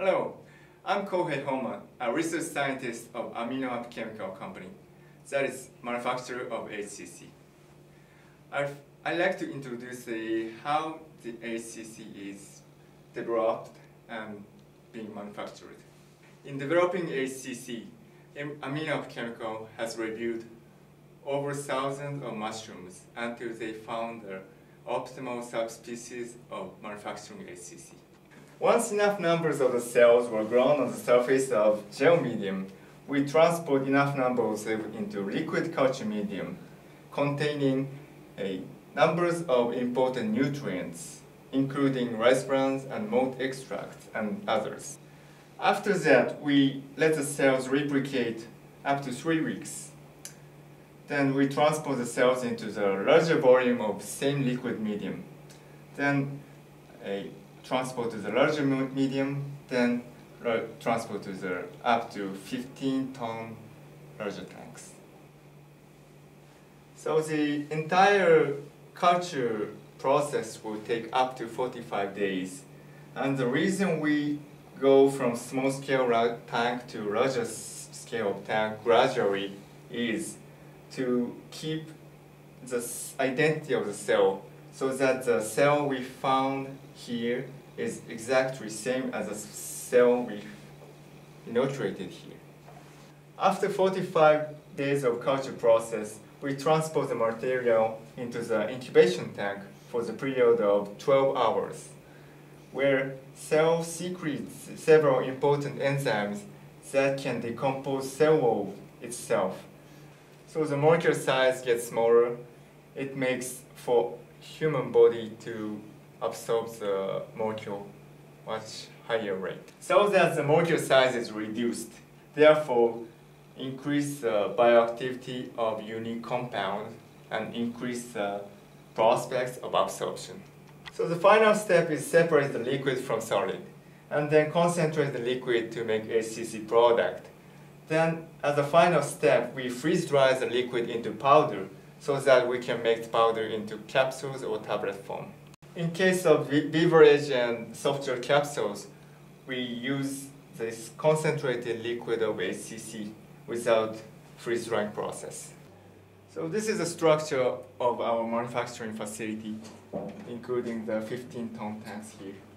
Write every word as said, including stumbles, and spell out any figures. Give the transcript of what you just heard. Hello, I'm Kohei Homa, a research scientist of Amino Chemical Company, that is manufacturer of H C C. I've, I'd like to introduce the, how the H C C is developed and being manufactured. In developing H C C, Amino Chemical has reviewed over thousands of mushrooms until they found the optimal subspecies of manufacturing H C C. Once enough numbers of the cells were grown on the surface of gel medium, we transport enough numbers into liquid culture medium containing a numbers of important nutrients, including rice bran and malt extracts and others. After that, we let the cells replicate up to three weeks. Then we transport the cells into the larger volume of same liquid medium. Then a transport to the larger medium, then transport to the up to fifteen ton larger tanks. So the entire culture process will take up to forty-five days. And the reason we go from small scale tank to larger scale tank gradually is to keep the identity of the cell so that the cell we found here is exactly same as the cell we inoculated here. After forty-five days of culture process, we transport the material into the incubation tank for the period of twelve hours, where cell secretes several important enzymes that can decompose cell wall itself. So the molecule size gets smaller. It makes for human body to absorb the molecule much higher rate. So that the molecule size is reduced, therefore increase the bioactivity of unique compound and increase the prospects of absorption. So the final step is separate the liquid from solid and then concentrate the liquid to make H C C product. Then as a final step, we freeze dry the liquid into powder so that we can make the powder into capsules or tablet form. In case of beverage and soft gel capsules, we use this concentrated liquid of H C C without freeze drying process. So this is the structure of our manufacturing facility, including the fifteen ton tanks here.